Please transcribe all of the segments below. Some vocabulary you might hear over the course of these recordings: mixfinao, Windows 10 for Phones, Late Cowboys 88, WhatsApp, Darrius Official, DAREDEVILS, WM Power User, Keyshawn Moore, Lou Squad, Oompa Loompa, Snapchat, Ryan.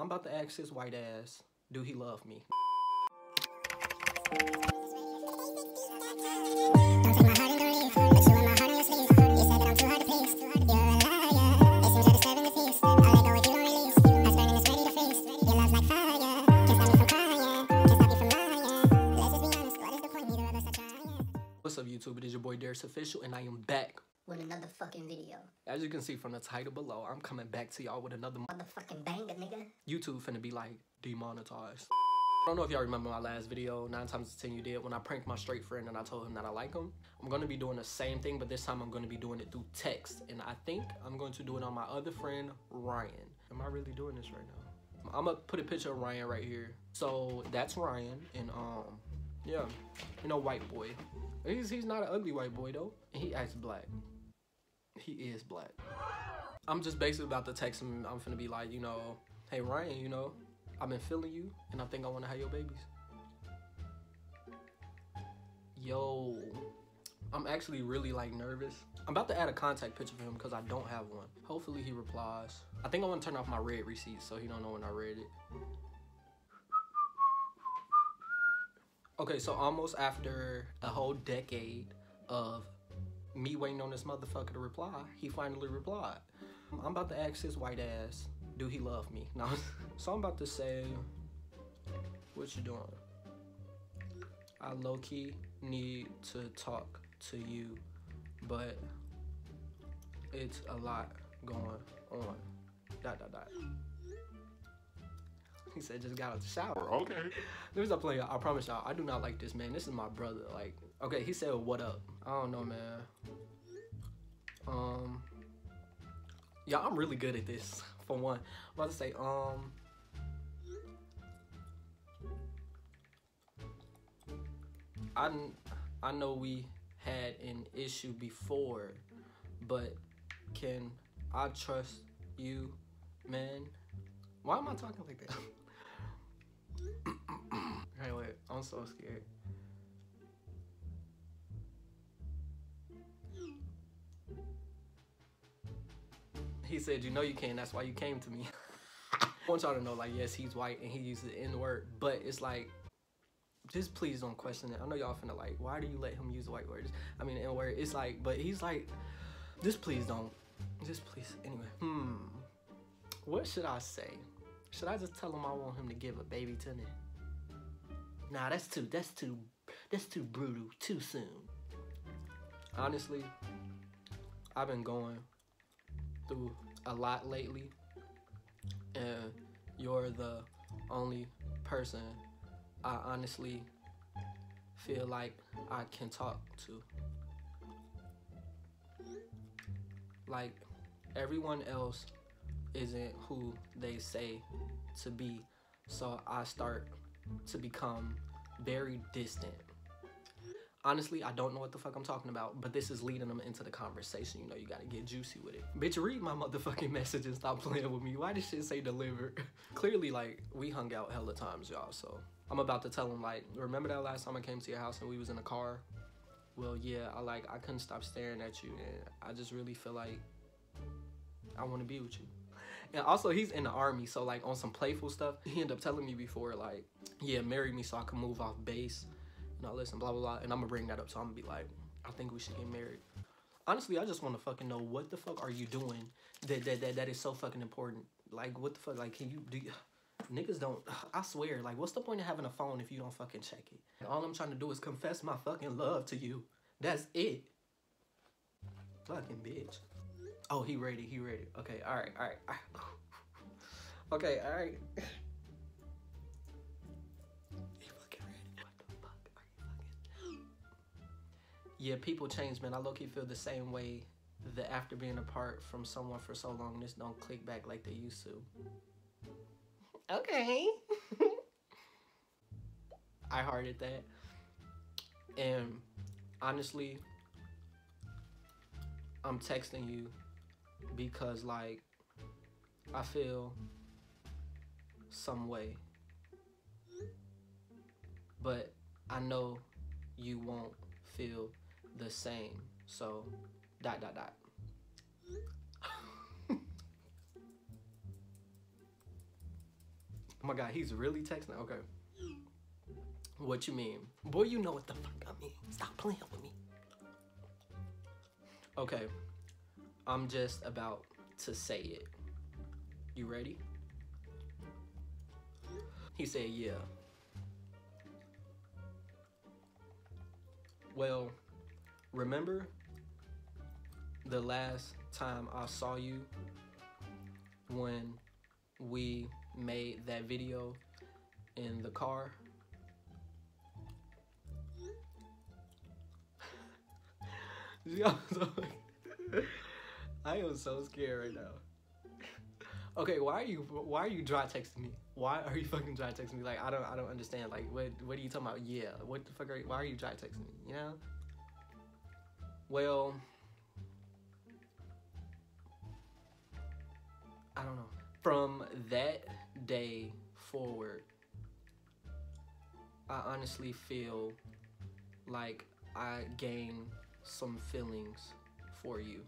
I'm about to ask his white ass, do he love me? What's up, YouTube? It is your boy Darrius Official, and I am back with another fucking video. As you can see from the title below, I'm coming back to y'all with another motherfucking banger, nigga. YouTube finna be like demonetized. I don't know if y'all remember my last video, 9 times out of 10 you did, when I pranked my straight friend and I told him that I like him. I'm gonna be doing the same thing, but this time I'm gonna be doing it through text. And I think I'm going to do it on my other friend, Ryan. Am I really doing this right now? I'm gonna put a picture of Ryan right here. So that's Ryan, and yeah, you know, white boy. He's not an ugly white boy though. He acts black. He is black. I'm just basically about to text him. I'm finna be like, you know, hey Ryan, you know, I've been feeling you, and I think I want to have your babies. Yo, I'm actually really like nervous. I'm about to add a contact picture for him because I don't have one. Hopefully he replies. I think I want to turn off my red receipt so he don't know when I read it. Okay, so almost after a whole decade of me waiting on this motherfucker to reply, he finally replied. I'm about to ask his white ass, do he love me? No. So I'm about to say, what you doing? I low-key need to talk to you, but it's a lot going on. Dot, dot, dot. He said, just got out the shower. Okay. Let me stop playing. I promise y'all, I do not like this, man. This is my brother. Like, okay, he said, what up? I don't know, man. Yeah, I'm really good at this, for one. I'm about to say, I know we had an issue before, but can I trust you, man? Why am I talking like that? Hey, wait, I'm so scared. He said, you know you can, that's why you came to me. I want y'all to know, like, yes, he's white and he uses the N-word, but it's like, just please don't question it. I know y'all finna like, why do you let him use white words? I mean, N-word, it's like, but he's like, just please don't. Just please, anyway. What should I say? Should I just tell him I want him to give a baby to me? Nah, that's too brutal, too soon. Honestly, I've been going through a lot lately, and you're the only person I honestly feel like I can talk to. Like, everyone else isn't who they say to be, so I start to become very distant. Honestly, I don't know what the fuck I'm talking about, but this is leading them into the conversation. You know, you gotta get juicy with it. Bitch, read my motherfucking message and stop playing with me. Why does shit say delivered? Clearly, like, we hung out hella times, y'all, so I'm about to tell him, like, remember that last time I came to your house and we was in a car? Well, yeah, I couldn't stop staring at you, and I just really feel like I want to be with you. And also, he's in the army, so like on some playful stuff, he ended up telling me before, like, yeah, marry me so I can move off base and all this and blah, blah, blah. And I'm gonna bring that up, so I'm gonna be like, I think we should get married. Honestly, I just wanna fucking know, what the fuck are you doing that is so fucking important? Like, what the fuck, like, can you, do you, niggas don't, I swear, like, what's the point of having a phone if you don't fucking check it? And all I'm trying to do is confess my fucking love to you. That's it. Fucking bitch. Oh, he ready. Okay, all right. Okay, all right. He fucking ready. What the fuck are you fucking? Yeah, people change, man. I low-key feel the same way that after being apart from someone for so long, this don't click back like they used to. Okay. I hearted that. And honestly, I'm texting you because, like, I feel some way, but I know you won't feel the same, so dot dot dot. Oh my God, he's really texting. Okay. What you mean? Boy, you know what the fuck I mean. Stop playing with me. Okay. I'm just about to say it. You ready? He said, yeah. Well, remember the last time I saw you when we made that video in the car? I am so scared right now. Okay, why are you dry texting me? Why are you fucking dry texting me? Like I don't understand. Like what are you talking about? Yeah, what the fuck are you? Why are you dry texting me? You know? Well, I don't know. From that day forward, I honestly feel like I gained some feelings for you.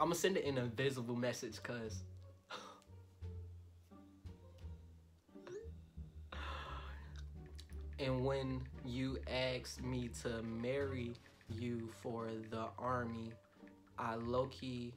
I'm gonna send it an invisible message, cuz. And when you asked me to marry you for the army, I low-key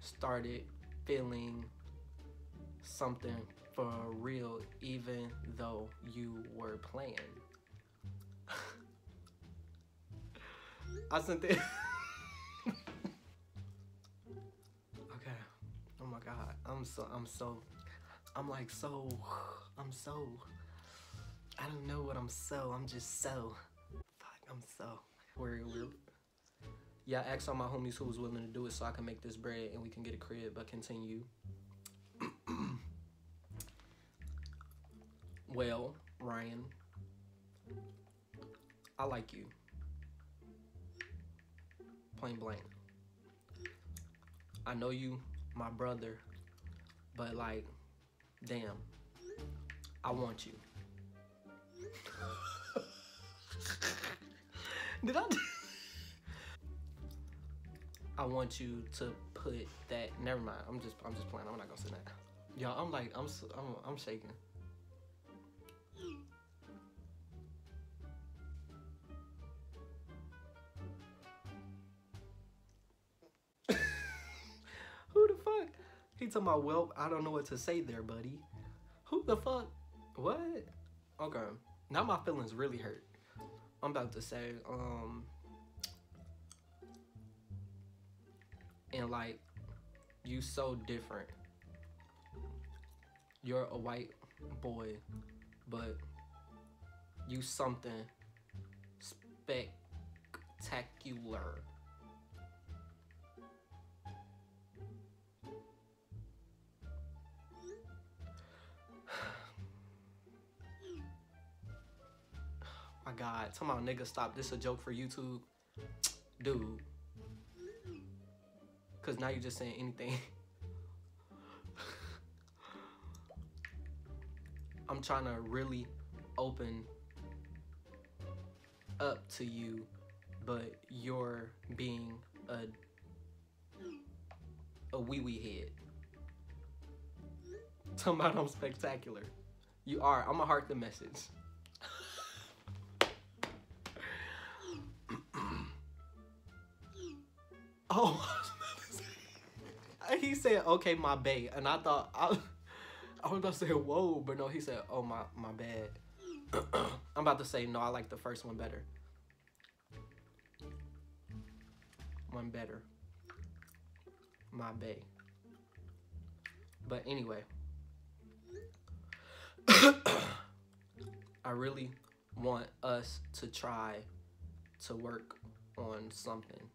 started feeling something for real, even though you were playing. I sent it. Okay. Oh my God. I'm so. I don't know what I'm so. I'm just so. Fuck. I'm so. We're. Yeah, I asked all my homies who was willing to do it so I can make this bread and we can get a crib, but continue. Well, Ryan, I like you. Plain blank. I know you, my brother, but like, damn, I want you. I want you to put that. Never mind. I'm just playing. I'm not gonna say that. Y'all, I'm shaking. Who the fuck? He talking about, well, I don't know what to say there, buddy. Who the fuck? What? Okay. Now my feelings really hurt. I'm about to say, and like, you so different. You're a white boy, but you something spectacular. My God, come on, nigga, stop. This a joke for YouTube, dude. Cause now you're just saying anything. I'm trying to really open up to you, but you're being a wee-wee head. Talking about I'm spectacular. You are. I'm gonna heart the message. Oh. He said, okay, my bae. And I thought, I was about to say, whoa, but no, he said, oh, my bad. I'm about to say, no, I like the first one better. One better. My bae. But anyway. I really want us to try to work on something.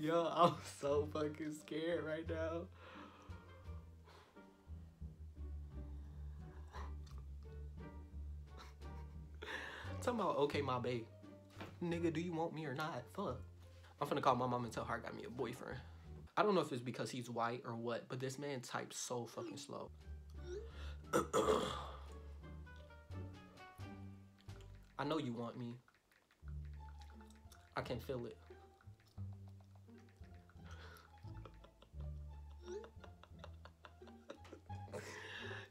Yo, I'm so fucking scared right now. I'm talking about, okay, my babe. Nigga, do you want me or not? Fuck. I'm finna call my mom and tell her I got me a boyfriend. I don't know if it's because he's white or what, but this man types so fucking slow. I know you want me. I can feel it.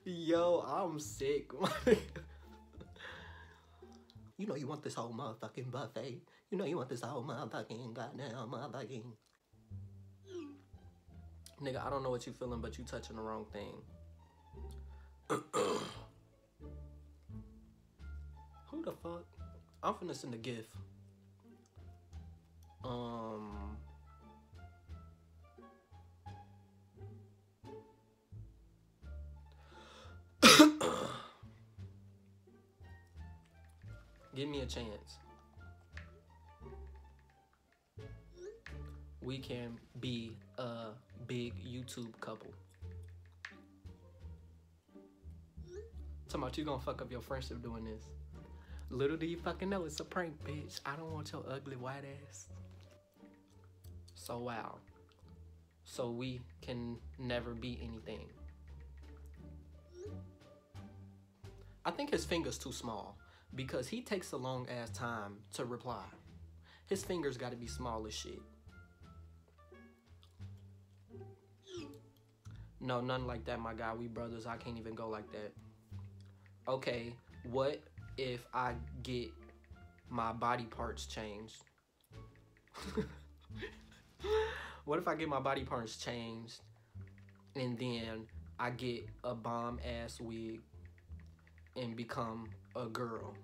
Yo, I'm sick. You know you want this whole motherfucking buffet. You know you want this whole motherfucking goddamn motherfucking. Nigga, I don't know what you feeling, but you touching the wrong thing. Who the fuck? I'm finna send a gif. Give me a chance. We can be a big YouTube couple. Talking about you gonna fuck up your friendship doing this. Little do you fucking know it's a prank, bitch. I don't want your ugly white ass. So wow. So we can never be anything. I think his finger's too small because he takes a long ass time to reply. His fingers gotta be small as shit. No, nothing like that, my guy. We brothers. I can't even go like that. Okay, what if I get my body parts changed? What if I get my body parts changed and then I get a bomb ass wig and become a girl?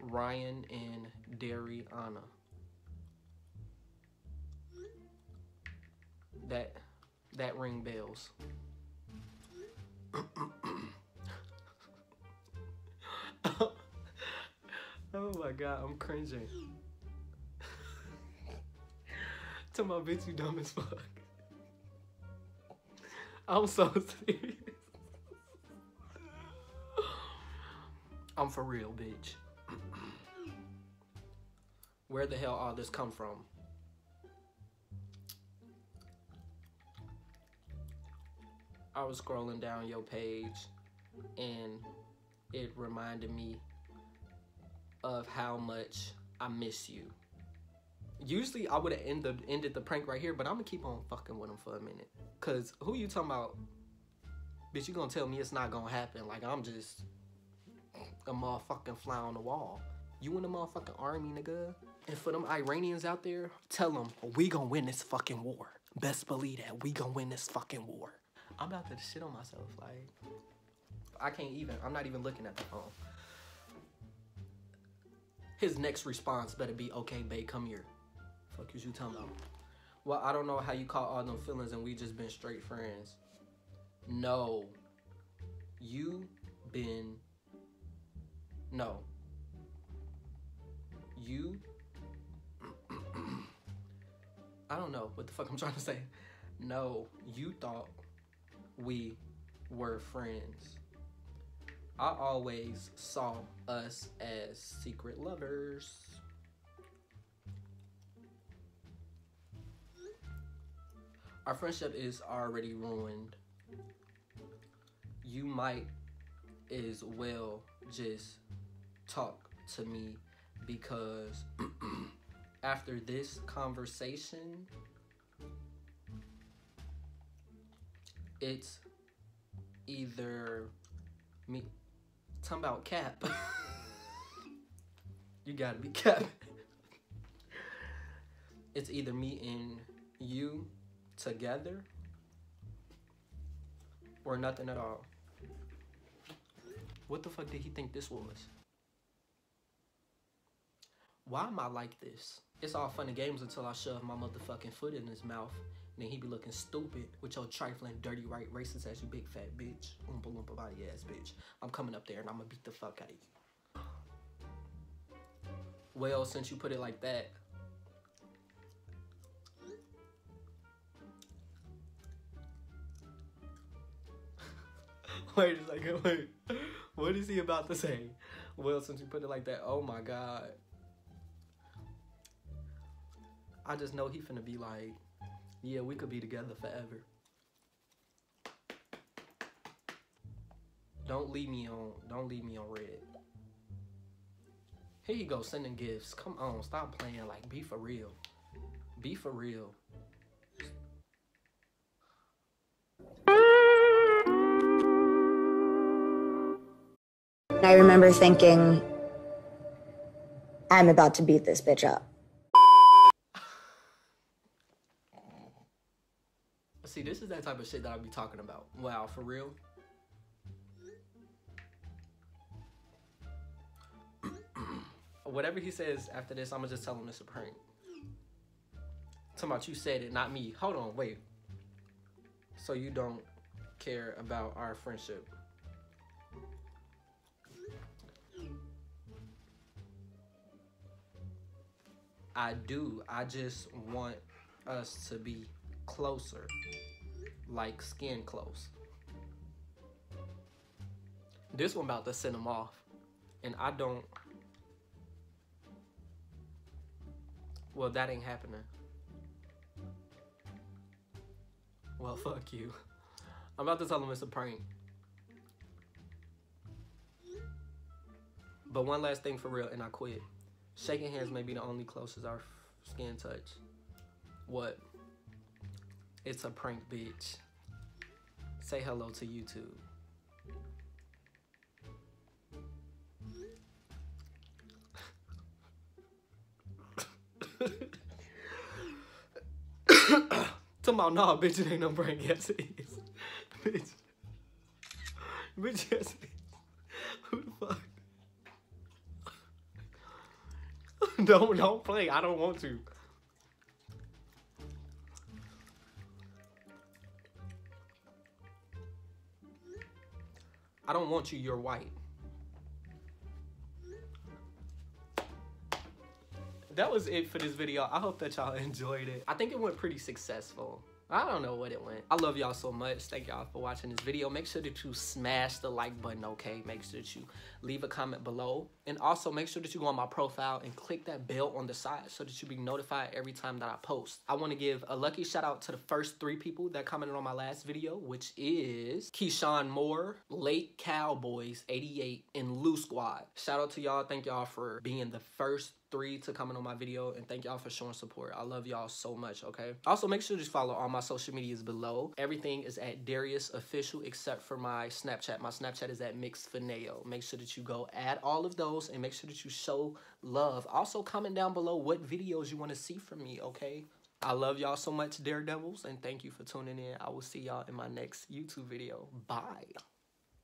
Ryan and Darriana. That ring bells. Oh my god, I'm cringing. To my bitch, you dumb as fuck. I'm so serious. I'm for real, bitch. Where the hell all this come from? I was scrolling down your page and it reminded me of how much I miss you. Usually I would have ended the prank right here, but I'm gonna keep on fucking with him for a minute. Cause who you talking about? Bitch, you gonna tell me it's not gonna happen. Like I'm just a motherfucking fly on the wall. You in the motherfucking army, nigga. And for them Iranians out there, tell them we gonna win this fucking war. Best believe that we gonna win this fucking war. I'm about to shit on myself, like, I can't even, I'm not even looking at the phone. His next response better be, okay, babe, come here. Fuck is you talking about? Well, I don't know how you caught all them feelings and we just been straight friends. No. I don't know what the fuck I'm trying to say. No, you thought we were friends. I always saw us as secret lovers. Our friendship is already ruined. You might as well just talk to me because after this conversation, it's either me talking about cap. You gotta be cap. It's either me and you together or nothing at all. What the fuck did he think this was? Why am I like this? It's all fun and games until I shove my motherfucking foot in his mouth. Then he be looking stupid with your trifling, dirty, right, racist ass, you big fat bitch. Oompa loompa body ass bitch. I'm coming up there and I'm gonna beat the fuck out of you. Well, since you put it like that. Wait a second, wait. What is he about to say? Well, since you put it like that, oh my god. I just know he finna be like, yeah, we could be together forever. Don't leave me on red. Here you go, sending gifts. Come on, stop playing. Like, be for real. Be for real. I remember thinking, I'm about to beat this bitch up. See, this is that type of shit that I be talking about. Wow, for real? Whatever he says after this, I'ma just tell him it's a prank. Talking about you said it, not me. Hold on, wait. So you don't care about our friendship. I do. I just want us to be closer, like skin close. This one about to send him off, and I don't. Well, that ain't happening. Well, fuck you. I'm about to tell him it's a prank. But one last thing for real, and I quit. Shaking hands may be the only closest our skin touch. What? It's a prank, bitch. Say hello to YouTube. Talking about, nah, bitch, it ain't no prank. Yes, it is. Bitch. Bitch, yes, it is. Who the fuck? Don't play. I don't want to. I don't want you. You're white. That was it for this video. I hope that y'all enjoyed it. I think it went pretty successful. I don't know what it went. I love y'all so much. Thank y'all for watching this video. Make sure that you smash the like button, okay? Make sure that you leave a comment below. And also make sure that you go on my profile and click that bell on the side so that you be notified every time that I post. I want to give a lucky shout out to the first 3 people that commented on my last video, which is Keyshawn Moore, Late Cowboys 88, and Lou Squad. Shout out to y'all. Thank y'all for being the first 3 to comment on my video, and thank y'all for showing support. I love y'all so much, okay? Also, make sure to just follow all my social medias below. Everything is at Darrius Official except for my Snapchat. My Snapchat is at mixfinao. Make sure that you go add all of those and make sure that you show love. Also, comment down below what videos you want to see from me, okay? I love y'all so much, Daredevils, and thank you for tuning in. I will see y'all in my next YouTube video. Bye.